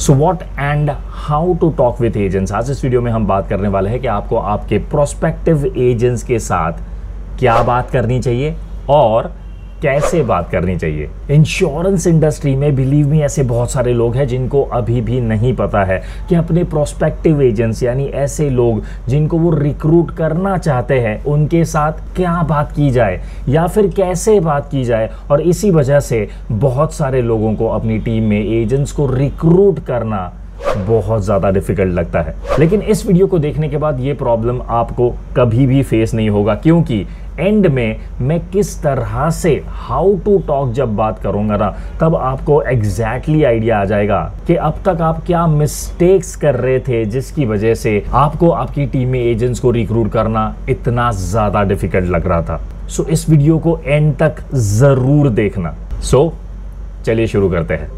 So what and how to talk with agents. आज इस video में हम बात करने वाले हैं कि आपको आपके प्रोस्पेक्टिव एजेंट्स के साथ क्या बात करनी चाहिए और कैसे बात करनी चाहिए। इंश्योरेंस इंडस्ट्री में बिलीव मी ऐसे बहुत सारे लोग हैं जिनको अभी भी नहीं पता है कि अपने प्रोस्पेक्टिव एजेंट्स यानी ऐसे लोग जिनको वो रिक्रूट करना चाहते हैं उनके साथ क्या बात की जाए या फिर कैसे बात की जाए। और इसी वजह से बहुत सारे लोगों को अपनी टीम में एजेंट्स को रिक्रूट करना बहुत ज़्यादा डिफिकल्ट लगता है, लेकिन इस वीडियो को देखने के बाद ये प्रॉब्लम आपको कभी भी फेस नहीं होगा, क्योंकि एंड में मैं किस तरह से हाउ टू टॉक जब बात करूंगा ना, तब आपको एग्जैक्टली आइडिया आ जाएगा कि अब तक आप क्या मिस्टेक्स कर रहे थे जिसकी वजह से आपको आपकी टीम में एजेंट्स को रिक्रूट करना इतना ज़्यादा डिफिकल्ट लग रहा था। सो इस वीडियो को एंड तक ज़रूर देखना। सो चलिए शुरू करते हैं।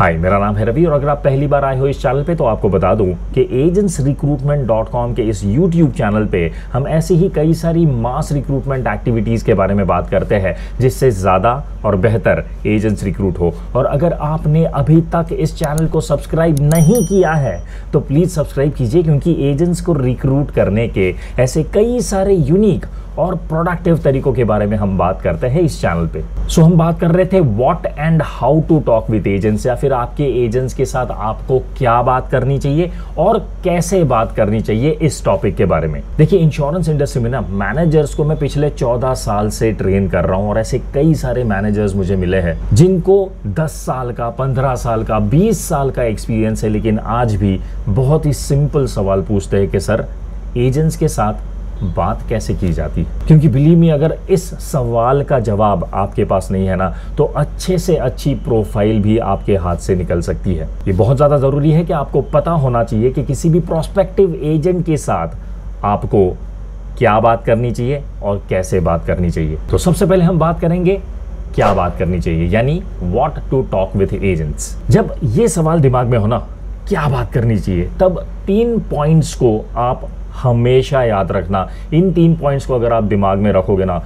हाय, मेरा नाम है रवि और अगर आप पहली बार आए हो इस चैनल पे तो आपको बता दूं कि agentsrecruitment.com के इस YouTube चैनल पे हम ऐसी ही कई सारी मास रिक्रूटमेंट एक्टिविटीज़ के बारे में बात करते हैं जिससे ज़्यादा और बेहतर एजेंट्स रिक्रूट हो। और अगर आपने अभी तक इस चैनल को सब्सक्राइब नहीं किया है तो प्लीज़ सब्सक्राइब कीजिए, क्योंकि एजेंट्स को रिक्रूट करने के ऐसे कई सारे यूनिक और प्रोडक्टिव तरीकों के बारे में हम बात करते हैं इस चैनल पे। सो हम बात कर रहे थे what and how to talk with agents, या फिर आपके एजेंट्स के साथ आपको क्या बात करनी चाहिए और कैसे बात करनी चाहिए इस टॉपिक के बारे में। देखिए, इंश्योरेंस इंडस्ट्री में ना मैनेजर्स को मैं पिछले 14 साल से ट्रेन कर रहा हूँ और ऐसे कई सारे मैनेजर्स मुझे मिले हैं जिनको 10 साल का, 15 साल का, 20 साल का एक्सपीरियंस है, लेकिन आज भी बहुत ही सिंपल सवाल पूछते हैं कि सर एजेंट्स के साथ बात कैसे की जाती है। क्योंकि बिलीव मी, अगर इस सवाल का जवाब आपके पास नहीं है ना, तो अच्छे से अच्छी प्रोफाइल भी आपके हाथ से निकल सकती है। ये बहुत ज़्यादा ज़रूरी है कि आपको पता होना चाहिए कि किसी भी प्रोस्पेक्टिव एजेंट के साथ आपको क्या बात करनी चाहिए और कैसे बात करनी चाहिए। तो सबसे पहले हम बात करेंगे क्या बात करनी चाहिए, यानी what to talk with agents. जब ये सवाल दिमाग में हो ना, क्या बात करनी चाहिए, तब 3 पॉइंट्स को आप हमेशा याद रखना। इन 3 पॉइंट्स को अगर आप दिमाग में रखोगे ना,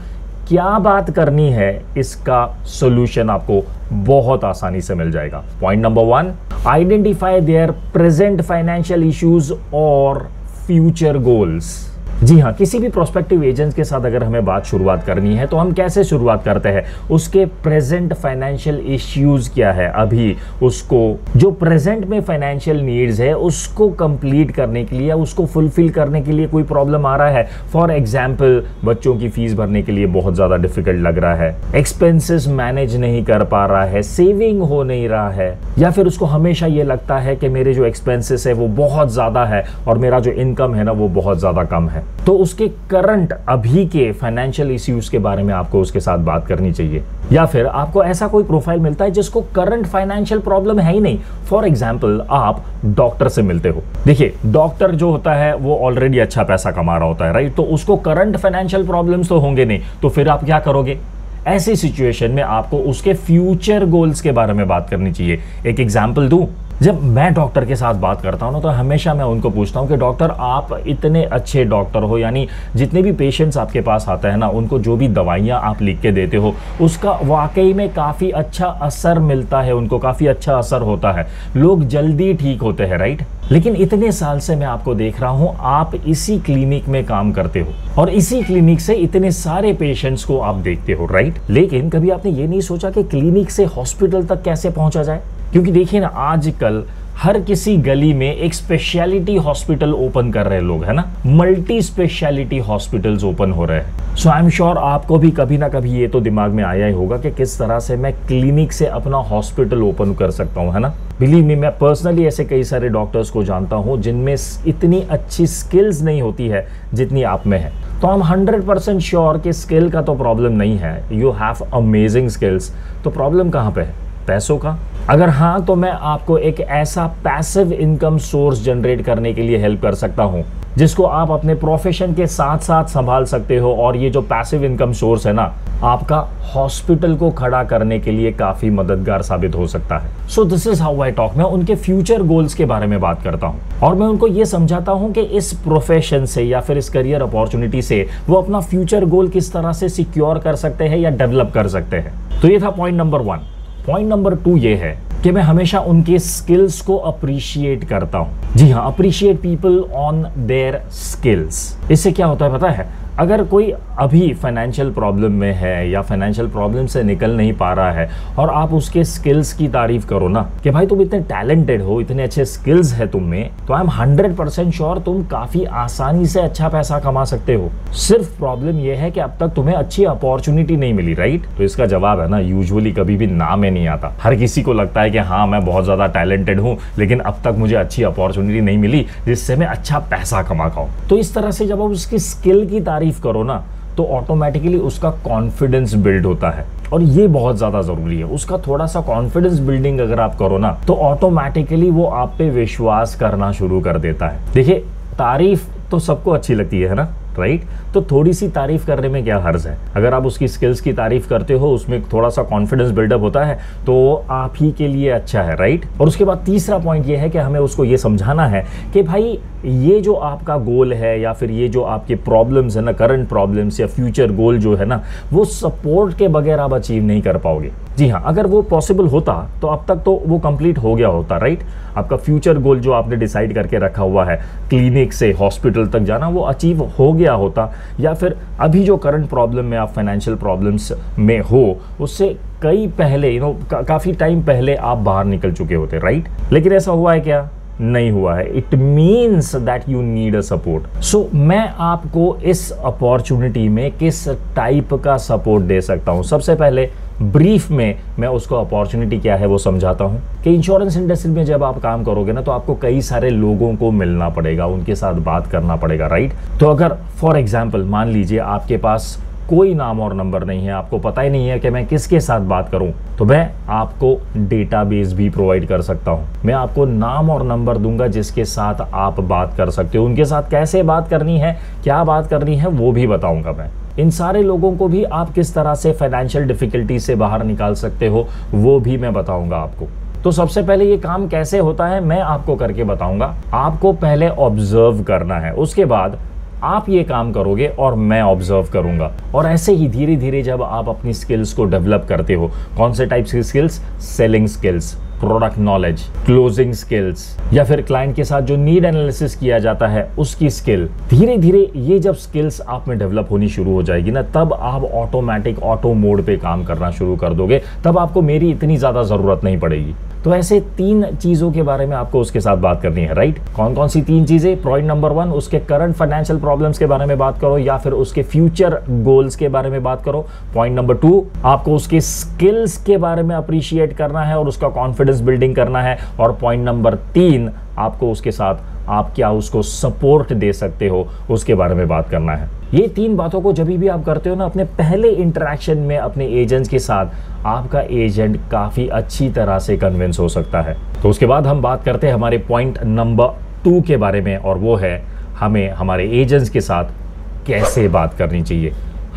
क्या बात करनी है, इसका सॉल्यूशन आपको बहुत आसानी से मिल जाएगा। Point number 1, identify their present financial issues और फ्यूचर गोल्स। जी हाँ, किसी भी प्रोस्पेक्टिव एजेंट्स के साथ अगर हमें शुरुआत करनी है तो हम कैसे शुरुआत करते हैं, उसके प्रेजेंट फाइनेंशियल इश्यूज क्या है अभी, उसको जो प्रेजेंट में फाइनेंशियल नीड्स है उसको कंप्लीट करने के लिए, उसको फुलफिल करने के लिए कोई प्रॉब्लम आ रहा है। फॉर एग्जाम्पल, बच्चों की फीस भरने के लिए बहुत ज़्यादा डिफिकल्ट लग रहा है, एक्सपेंसेस मैनेज नहीं कर पा रहा है, सेविंग हो नहीं रहा है, या फिर उसको हमेशा ये लगता है कि मेरे जो एक्सपेंसेस है वो बहुत ज़्यादा है और मेरा जो इनकम है ना वो बहुत ज़्यादा कम है। तो उसके करंट अभी के फाइनेंशियल इश्यूज के बारे में आपको उसके साथ बात करनी चाहिए। या फिर आपको ऐसा कोई प्रोफाइल मिलता है जिसको करंट फाइनेंशियल प्रॉब्लम है ही नहीं। फॉर एग्जांपल, आप डॉक्टर से मिलते हो। देखिए, डॉक्टर जो होता है वो ऑलरेडी अच्छा पैसा कमा रहा होता है, राइट? तो उसको करंट फाइनेंशियल प्रॉब्लम्स तो होंगे नहीं, तो फिर आप क्या करोगे? ऐसी सिचुएशन में आपको उसके फ्यूचर गोल्स के बारे में बात करनी चाहिए। एक एग्जाम्पल दूं, जब मैं डॉक्टर के साथ बात करता हूँ ना, तो हमेशा मैं उनको पूछता हूँ कि डॉक्टर आप इतने अच्छे डॉक्टर हो, यानी जितने भी पेशेंट्स आपके पास आते हैं ना, उनको जो भी दवाइयाँ आप लिख के देते हो उसका वाकई में काफ़ी अच्छा असर मिलता है, उनको काफ़ी अच्छा असर होता है, लोग जल्दी ठीक होते हैं, राइट? लेकिन इतने साल से मैं आपको देख रहा हूँ, आप इसी क्लिनिक में काम करते हो और इसी क्लिनिक से इतने सारे पेशेंट्स को आप देखते हो, राइट? लेकिन कभी आपने ये नहीं सोचा कि क्लिनिक से हॉस्पिटल तक कैसे पहुँचा जाए, क्योंकि देखिए ना, आजकल हर किसी गली में एक स्पेशलिटी हॉस्पिटल ओपन कर रहे लोग, है ना, मल्टी स्पेशलिटी हॉस्पिटल्स ओपन हो रहे हैं। सो आई एम श्योर आपको भी कभी ना कभी ये तो दिमाग में आया ही होगा कि किस तरह से मैं क्लिनिक से अपना हॉस्पिटल ओपन कर सकता हूँ, है ना? बिलीव मी, मैं पर्सनली ऐसे कई सारे डॉक्टर्स को जानता हूँ जिनमें इतनी अच्छी स्किल्स नहीं होती है जितनी आप में है। तो आई एम 100% श्योर कि स्किल का तो प्रॉब्लम नहीं है, यू हैव अमेजिंग स्किल्स, तो प्रॉब्लम कहाँ पे है? पैसों का? अगर हाँ, तो मैं आपको एक ऐसा पैसिव इनकम सोर्स जनरेट करने के लिए हेल्प कर सकता हूँ जिसको आप अपने प्रोफेशन के साथ साथ संभाल सकते हो। और ये जो पैसिव इनकम सोर्स है ना, आपका हॉस्पिटल को खड़ा करने के लिए काफ़ी मददगार साबित हो सकता है। So this is how I talk. मैं उनके फ्यूचर गोल्स के बारे में बात करता हूँ और मैं उनको ये समझाता हूँ कि इस प्रोफेशन से या फिर इस करियर अपॉर्चुनिटी से वो अपना फ्यूचर गोल किस तरह से सिक्योर कर सकते हैं या डेवलप कर सकते हैं। तो ये था पॉइंट नंबर 1। पॉइंट नंबर 2 ये है कि मैं हमेशा उनके स्किल्स को अप्रिशिएट करता हूँ। जी हाँ, appreciate people on their skills. इससे क्या होता है पता है, अगर कोई अभी फाइनेंशियल प्रॉब्लम में है या फाइनेंशियल प्रॉब्लम से निकल नहीं पा रहा है और आप उसके स्किल्स की तारीफ करो ना कि भाई तुम इतने टैलेंटेड हो, इतने अच्छे स्किल्स है तुम में, तो आई एम 100% श्योर तुम काफ़ी आसानी से अच्छा पैसा कमा सकते हो। सिर्फ प्रॉब्लम यह है कि अब तक तुम्हें अच्छी अपॉर्चुनिटी नहीं मिली, राइट? तो इसका जवाब है ना, यूजुअली कभी भी ना में नहीं आता। हर किसी को लगता है कि हाँ मैं बहुत ज़्यादा टैलेंटेड हूँ, लेकिन अब तक मुझे अच्छी अपॉर्चुनिटी नहीं मिली जिससे मैं अच्छा पैसा कमा पाऊँ। तो इस तरह से जब आप उसकी स्किल की तारीफ करो ना, तो ऑटोमेटिकली उसका कॉन्फिडेंस बिल्ड होता है और ये बहुत ज़्यादा ज़रूरी है। उसका थोड़ा सा कॉन्फिडेंस बिल्डिंग अगर आप करो ना, तो ऑटोमेटिकली वो आप पे विश्वास करना शुरू कर देता है। देखिए, तारीफ तो सबको अच्छी लगती है ना, राइट? तो थोड़ी सी तारीफ करने में क्या हर्ज है। अगर आप उसकी स्किल्स की तारीफ करते हो, उसमें थोड़ा सा कॉन्फिडेंस बिल्डअप होता है, तो आप ही के लिए अच्छा है, राइट? और उसके बाद तीसरा पॉइंट ये है कि हमें उसको ये समझाना है कि भाई ये जो आपका गोल है या फिर ये जो आपके प्रॉब्लम्स है ना, करंट प्रॉब्लम्स या फ्यूचर गोल जो है ना, वो सपोर्ट के बगैर आप अचीव नहीं कर पाओगे। जी हाँ, अगर वो पॉसिबल होता तो अब तक तो वो कंप्लीट हो गया होता, राइट? आपका फ्यूचर गोल जो आपने डिसाइड करके रखा हुआ है, क्लिनिक से हॉस्पिटल तक जाना, वो अचीव हो गया होता। या फिर अभी जो करंट प्रॉब्लम में आप फाइनेंशियल प्रॉब्लम्स में हो, उससे कई पहले काफ़ी टाइम पहले आप बाहर निकल चुके होते, राइट? लेकिन ऐसा हुआ है क्या? नहीं हुआ है। It means that you need a support. So मैं आपको इस अपॉर्चुनिटी में किस टाइप का सपोर्ट दे सकता हूँ? सबसे पहले ब्रीफ में मैं उसको अपॉर्चुनिटी क्या है वो समझाता हूँ कि इंश्योरेंस इंडस्ट्री में जब आप काम करोगे ना, तो आपको कई सारे लोगों को मिलना पड़ेगा, उनके साथ बात करना पड़ेगा, राइट? तो अगर फॉर एग्जाम्पल मान लीजिए आपके पास कोई नाम और नंबर नहीं है, आपको पता ही नहीं है कि मैं किसके साथ बात करूं, तो मैं आपको डेटाबेस भी प्रोवाइड कर सकता हूं। मैं आपको नाम और नंबर दूंगा जिसके साथ आप बात कर सकते हो। उनके साथ कैसे बात करनी है, क्या बात करनी है, वो भी बताऊंगा मैं। इन सारे लोगों को भी आप किस तरह से फाइनेंशियल डिफिकल्टी से बाहर निकाल सकते हो, वो भी मैं बताऊंगा आपको। तो सबसे पहले ये काम कैसे होता है मैं आपको करके बताऊंगा। आपको पहले ऑब्जर्व करना है, उसके बाद आप ये काम करोगे और मैं ऑब्जर्व करूंगा। और ऐसे ही धीरे धीरे जब आप अपनी स्किल्स को डेवलप करते हो, कौन से टाइप्स की skills? Selling skills, product knowledge, closing skills, या फिर क्लाइंट के साथ जो नीड एनालिसिस किया जाता है उसकी स्किल। धीरे धीरे ये जब स्किल्स आप में डेवलप होनी शुरू हो जाएगी ना, तब आप ऑटोमेटिक ऑटो मोड पे काम करना शुरू कर दोगे, तब आपको मेरी इतनी ज़्यादा ज़रूरत नहीं पड़ेगी। तो ऐसे 3 चीज़ों के बारे में आपको उसके साथ बात करनी है, राइट? कौन कौन सी 3 चीज़ें? पॉइंट नंबर 1, उसके करंट फाइनेंशियल प्रॉब्लम्स के बारे में बात करो या फिर उसके फ्यूचर गोल्स के बारे में बात करो। पॉइंट नंबर 2, आपको उसके स्किल्स के बारे में अप्रिशिएट करना है और उसका कॉन्फिडेंस बिल्डिंग करना है। और पॉइंट नंबर 3, आपको उसके साथ आप क्या उसको सपोर्ट दे सकते हो उसके बारे में बात करना है। ये 3 बातों को जब भी आप करते हो ना, अपने पहले इंटरेक्शन में अपने एजेंट्स के साथ, आपका एजेंट काफ़ी अच्छी तरह से कन्विंस हो सकता है। तो उसके बाद हम बात करते हैं हमारे पॉइंट नंबर 2 के बारे में, और वो है हमें हमारे एजेंट्स के साथ कैसे बात करनी चाहिए,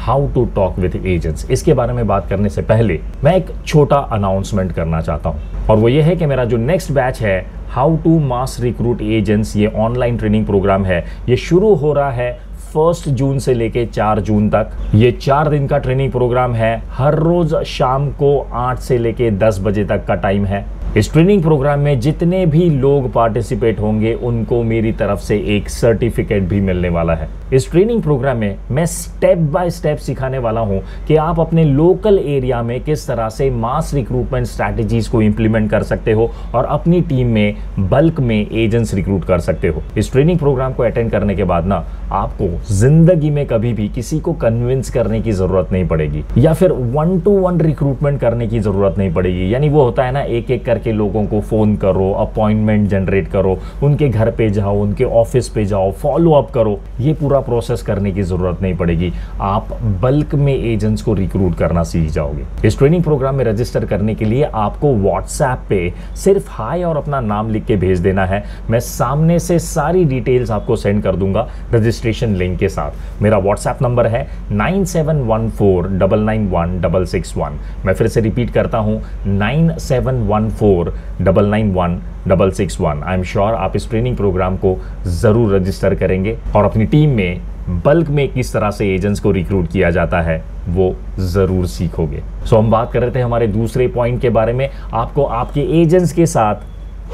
how to talk with agents. इसके बारे में बात करने से पहले मैं एक छोटा अनाउंसमेंट करना चाहता हूँ, और वो ये है कि मेरा जो नेक्स्ट बैच है how to mass recruit agents, ये ऑनलाइन ट्रेनिंग प्रोग्राम है, ये शुरू हो रहा है 1 जून से लेके 4 जून तक। ये 4 दिन का ट्रेनिंग प्रोग्राम है, हर रोज शाम को 8 से लेके 10 बजे तक का टाइम है। इस ट्रेनिंग प्रोग्राम में जितने भी लोग पार्टिसिपेट होंगे उनको मेरी तरफ से एक सर्टिफिकेट भी मिलने वाला है। इस ट्रेनिंग प्रोग्राम में मैं स्टेप बाय स्टेप सिखाने वाला हूं कि आप अपने लोकल एरिया में किस तरह से मास रिक्रूटमेंट स्ट्रैटेजीज को इंप्लीमेंट कर सकते हो और अपनी टीम में बल्क में एजेंट्स रिक्रूट कर सकते हो। इस ट्रेनिंग प्रोग्राम को अटेंड करने के बाद ना आपको जिंदगी में कभी भी किसी को कन्विंस करने की जरूरत नहीं पड़ेगी या फिर 1-to-1 रिक्रूटमेंट करने की जरूरत नहीं पड़ेगी। यानी वो होता है ना, एक एक करके लोगों को फोन करो, अपॉइंटमेंट जनरेट करो, उनके घर पे जाओ, उनके ऑफिस पे जाओ, फॉलो अप करो, ये पूरा प्रोसेस करने की जरूरत नहीं पड़ेगी। आप बल्क में एजेंट्स को रिक्रूट करना सीख जाओगे। इस ट्रेनिंग प्रोग्राम में रजिस्टर करने के लिए आपको व्हाट्सएप पे सिर्फ हाय और अपना नाम लिख के भेज देना है। मैं सामने से सारी डिटेल्स आपको सेंड कर दूंगा रजिस्ट्रेशन लिंक के साथ। मेरा व्हाट्सएप नंबर है 9714991661। मैं फिर से रिपीट करता हूँ 9714991661। आई एम श्योर आप इस ट्रेनिंग प्रोग्राम को जरूर रजिस्टर करेंगे और अपनी टीम में बल्क में किस तरह से एजेंट्स को रिक्रूट किया जाता है वो ज़रूर सीखोगे। सो हम बात कर रहे थे हमारे दूसरे पॉइंट के बारे में, आपको आपके एजेंट्स के साथ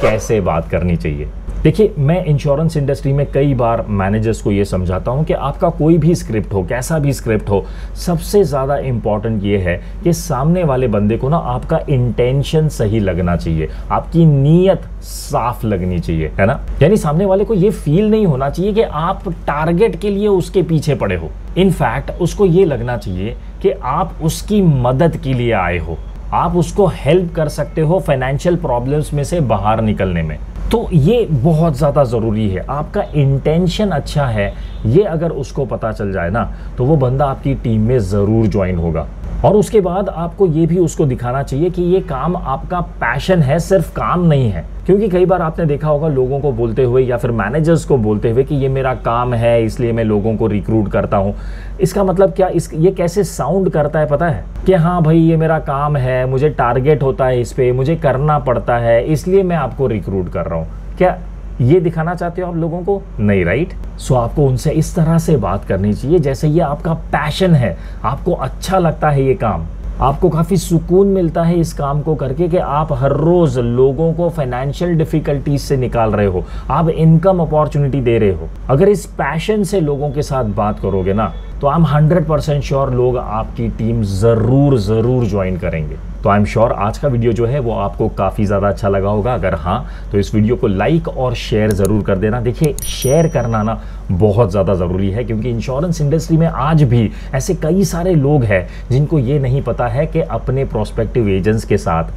कैसे बात करनी चाहिए। देखिए, मैं इंश्योरेंस इंडस्ट्री में कई बार मैनेजर्स को ये समझाता हूँ कि आपका कोई भी स्क्रिप्ट हो, कैसा भी स्क्रिप्ट हो, सबसे ज़्यादा इम्पॉर्टेंट ये है कि सामने वाले बंदे को ना आपका इंटेंशन सही लगना चाहिए, आपकी नीयत साफ लगनी चाहिए, है ना। यानी सामने वाले को ये फील नहीं होना चाहिए कि आप टारगेट के लिए उसके पीछे पड़े हो। इनफैक्ट उसको ये लगना चाहिए कि आप उसकी मदद के लिए आए हो, आप उसको हेल्प कर सकते हो फाइनेंशियल प्रॉब्लम्स में से बाहर निकलने में। तो ये बहुत ज़्यादा ज़रूरी है, आपका इंटेंशन अच्छा है, ये अगर उसको पता चल जाए ना तो वो बंदा आपकी टीम में ज़रूर ज्वाइन होगा। और उसके बाद आपको ये भी उसको दिखाना चाहिए कि ये काम आपका पैशन है, सिर्फ काम नहीं है। क्योंकि कई बार आपने देखा होगा लोगों को बोलते हुए या फिर मैनेजर्स को बोलते हुए कि ये मेरा काम है इसलिए मैं लोगों को रिक्रूट करता हूँ। इसका मतलब क्या, ये कैसे साउंड करता है पता है, कि हाँ भाई ये मेरा काम है, मुझे टारगेट होता है, इस पर मुझे करना पड़ता है, इसलिए मैं आपको रिक्रूट कर रहा हूँ। क्या ये दिखाना चाहते हो आप लोगों को? नहीं, राइट। सो आपको उनसे इस तरह से बात करनी चाहिए जैसे ये आपका पैशन है, आपको अच्छा लगता है ये काम, आपको काफ़ी सुकून मिलता है इस काम को करके कि आप हर रोज़ लोगों को फाइनेंशियल डिफ़िकल्टीज से निकाल रहे हो, आप इनकम अपॉर्चुनिटी दे रहे हो। अगर इस पैशन से लोगों के साथ बात करोगे ना तो आई एम 100% श्योर लोग आपकी टीम ज़रूर ज्वाइन करेंगे। तो आई एम श्योर आज का वीडियो जो है वो आपको काफ़ी ज़्यादा अच्छा लगा होगा। अगर हाँ तो इस वीडियो को लाइक और शेयर ज़रूर कर देना। देखिए, शेयर करना ना बहुत ज़्यादा ज़रूरी है क्योंकि इंश्योरेंस इंडस्ट्री में आज भी ऐसे कई सारे लोग हैं जिनको ये नहीं पता है कि अपने प्रोस्पेक्टिव एजेंट्स के साथ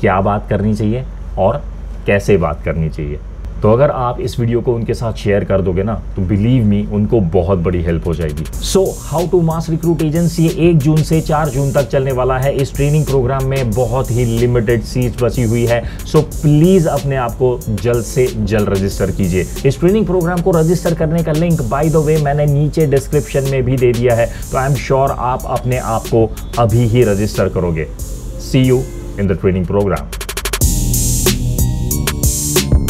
क्या बात करनी चाहिए और कैसे बात करनी चाहिए। तो अगर आप इस वीडियो को उनके साथ शेयर कर दोगे ना तो बिलीव मी उनको बहुत बड़ी हेल्प हो जाएगी। So how to mass recruit agents, ये 1 जून से 4 जून तक चलने वाला है। इस ट्रेनिंग प्रोग्राम में बहुत ही लिमिटेड सीट बची हुई है। सो प्लीज़ अपने आप को जल्द से जल्द रजिस्टर कीजिए। इस ट्रेनिंग प्रोग्राम को रजिस्टर करने का लिंक बाय द वे मैंने नीचे डिस्क्रिप्शन में भी दे दिया है। तो आई एम श्योर आप अपने आप को अभी ही रजिस्टर करोगे। See you in the training programme.